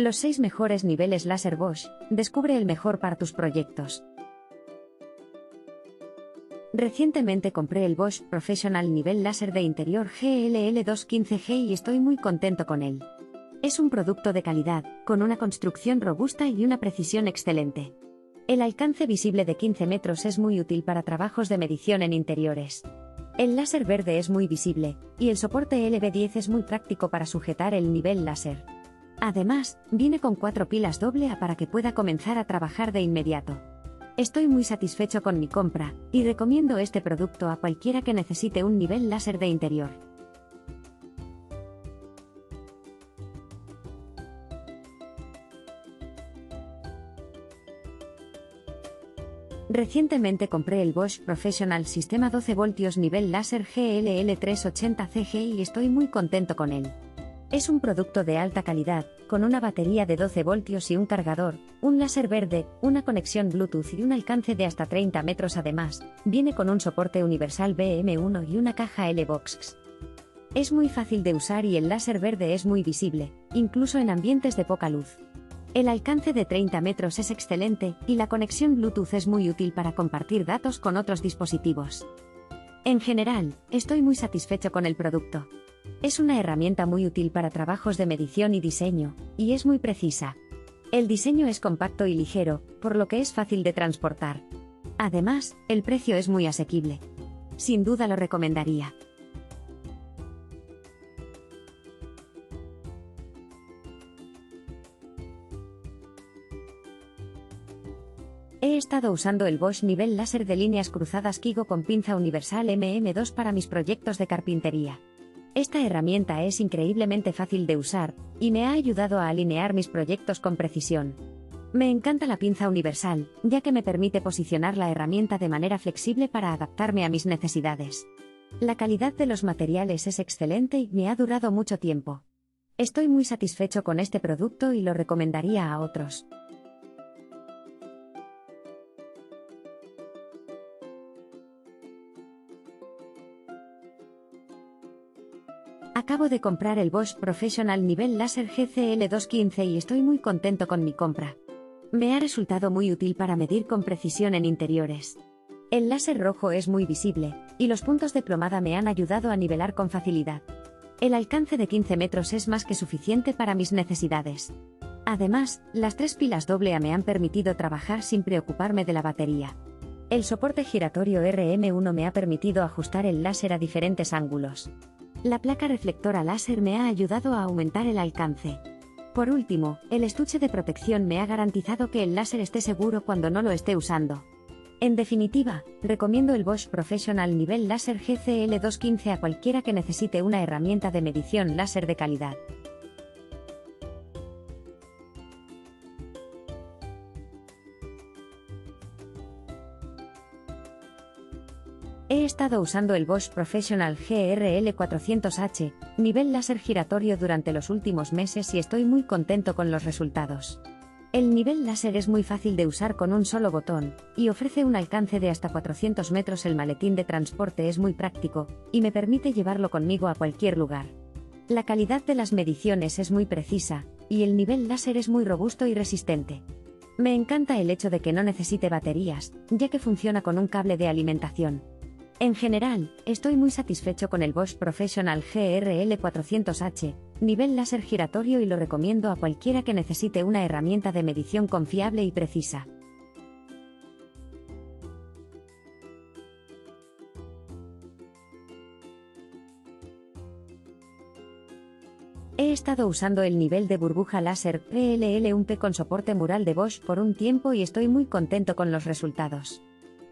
Los 6 mejores niveles láser Bosch, descubre el mejor para tus proyectos. Recientemente compré el Bosch Professional nivel láser de interior GLL 2-15 G y estoy muy contento con él. Es un producto de calidad, con una construcción robusta y una precisión excelente. El alcance visible de 15 metros es muy útil para trabajos de medición en interiores. El láser verde es muy visible, y el soporte LB10 es muy práctico para sujetar el nivel láser. Además, viene con 4 pilas doble A para que pueda comenzar a trabajar de inmediato. Estoy muy satisfecho con mi compra, y recomiendo este producto a cualquiera que necesite un nivel láser de interior. Recientemente compré el Bosch Professional Sistema 12 voltios nivel láser GLL380CG y estoy muy contento con él. Es un producto de alta calidad, con una batería de 12 voltios y un cargador, un láser verde, una conexión Bluetooth y un alcance de hasta 30 metros además, viene con un soporte universal BM1 y una caja L-Boxx. Es muy fácil de usar y el láser verde es muy visible, incluso en ambientes de poca luz. El alcance de 30 metros es excelente, y la conexión Bluetooth es muy útil para compartir datos con otros dispositivos. En general, estoy muy satisfecho con el producto. Es una herramienta muy útil para trabajos de medición y diseño, y es muy precisa. El diseño es compacto y ligero, por lo que es fácil de transportar. Además, el precio es muy asequible. Sin duda lo recomendaría. He estado usando el Bosch nivel láser de líneas cruzadas Quigo con pinza universal MM2 para mis proyectos de carpintería. Esta herramienta es increíblemente fácil de usar, y me ha ayudado a alinear mis proyectos con precisión. Me encanta la pinza universal, ya que me permite posicionar la herramienta de manera flexible para adaptarme a mis necesidades. La calidad de los materiales es excelente y me ha durado mucho tiempo. Estoy muy satisfecho con este producto y lo recomendaría a otros. Acabo de comprar el Bosch Professional nivel láser GCL 2-15 y estoy muy contento con mi compra. Me ha resultado muy útil para medir con precisión en interiores. El láser rojo es muy visible, y los puntos de plomada me han ayudado a nivelar con facilidad. El alcance de 15 metros es más que suficiente para mis necesidades. Además, las 3 pilas AA me han permitido trabajar sin preocuparme de la batería. El soporte giratorio RM1 me ha permitido ajustar el láser a diferentes ángulos. La placa reflectora láser me ha ayudado a aumentar el alcance. Por último, el estuche de protección me ha garantizado que el láser esté seguro cuando no lo esté usando. En definitiva, recomiendo el Bosch Professional nivel láser GCL 2-15 a cualquiera que necesite una herramienta de medición láser de calidad. He estado usando el Bosch Professional GRL 400 H, nivel láser giratorio durante los últimos meses y estoy muy contento con los resultados. El nivel láser es muy fácil de usar con un solo botón, y ofrece un alcance de hasta 400 metros. El maletín de transporte es muy práctico, y me permite llevarlo conmigo a cualquier lugar. La calidad de las mediciones es muy precisa, y el nivel láser es muy robusto y resistente. Me encanta el hecho de que no necesite baterías, ya que funciona con un cable de alimentación. En general, estoy muy satisfecho con el Bosch Professional GRL 400H, nivel láser giratorio y lo recomiendo a cualquiera que necesite una herramienta de medición confiable y precisa. He estado usando el nivel de burbuja láser PLL 1 P con soporte mural de Bosch por un tiempo y estoy muy contento con los resultados.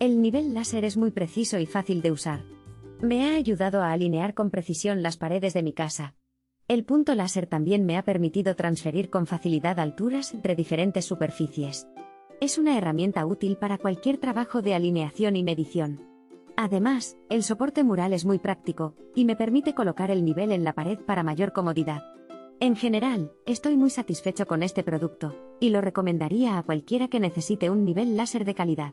El nivel láser es muy preciso y fácil de usar. Me ha ayudado a alinear con precisión las paredes de mi casa. El punto láser también me ha permitido transferir con facilidad alturas entre diferentes superficies. Es una herramienta útil para cualquier trabajo de alineación y medición. Además, el soporte mural es muy práctico, y me permite colocar el nivel en la pared para mayor comodidad. En general, estoy muy satisfecho con este producto, y lo recomendaría a cualquiera que necesite un nivel láser de calidad.